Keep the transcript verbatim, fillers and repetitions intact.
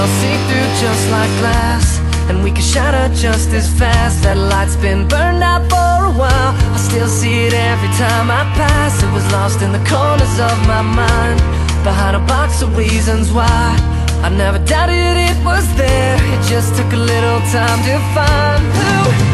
all see through just like glass, and we can shatter just as fast. That light's been burned out for a while. I still see it every time I pass. It was lost in the corners of my mind, behind a box of reasons why. I never doubted it was there. It just took a little time to find who